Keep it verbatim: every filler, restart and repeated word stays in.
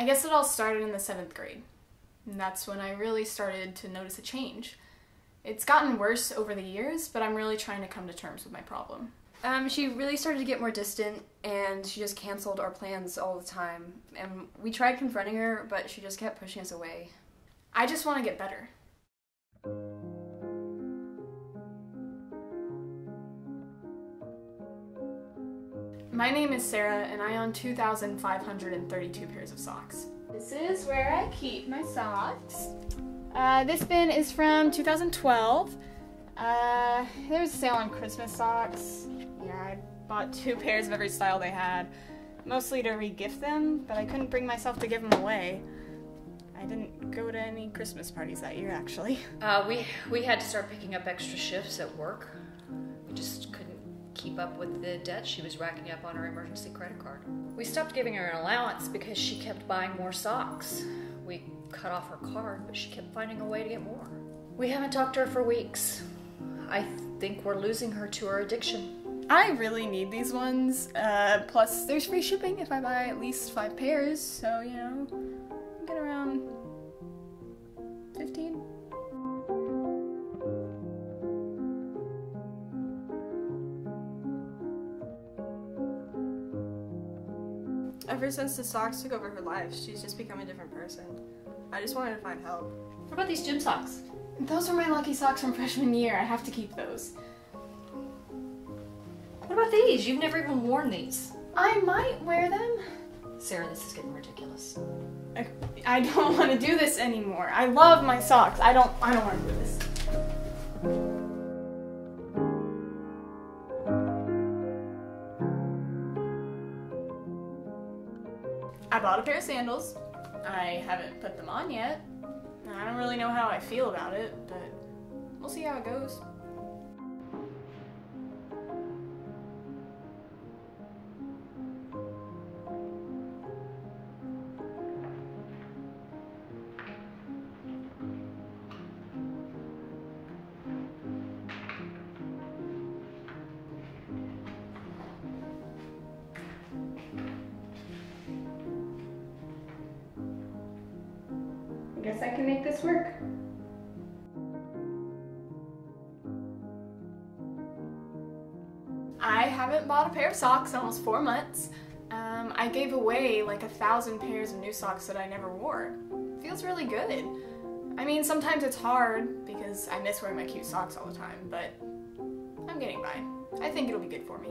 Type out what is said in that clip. I guess it all started in the seventh grade, and that's when I really started to notice a change. It's gotten worse over the years, but I'm really trying to come to terms with my problem. Um, she really started to get more distant, and she just canceled our plans all the time. And we tried confronting her, but she just kept pushing us away. I just want to get better. My name is Sarah, and I own two thousand five hundred thirty-two pairs of socks. This is where I keep my socks. Uh, this bin is from two thousand twelve. Uh, there was a sale on Christmas socks. Yeah, I bought two pairs of every style they had, mostly to re-gift them, but I couldn't bring myself to give them away. I didn't go to any Christmas parties that year, actually. Uh, we, we had to start picking up extra shifts at work. We just couldn't keep up with the debt she was racking up on her emergency credit card. We stopped giving her an allowance because she kept buying more socks. We cut off her card, but she kept finding a way to get more. We haven't talked to her for weeks. I think we're losing her to her addiction. I really need these ones, uh, plus there's free shipping if I buy at least five pairs, so, you know, I get around fifteen. Ever since the socks took over her life, she's just become a different person. I just wanted to find help. What about these gym socks? Those are my lucky socks from freshman year. I have to keep those. What about these? You've never even worn these. I might wear them. Sarah, this is getting ridiculous. I, I don't want to do this anymore. I love my socks. I don't, I don't want to do this. I bought a pair of sandals. I haven't put them on yet. I don't really know how I feel about it, but we'll see how it goes. I guess I can make this work. I haven't bought a pair of socks in almost four months. Um, I gave away like a thousand pairs of new socks that I never wore. It feels really good. I mean, sometimes it's hard because I miss wearing my cute socks all the time, but I'm getting by. I think it'll be good for me.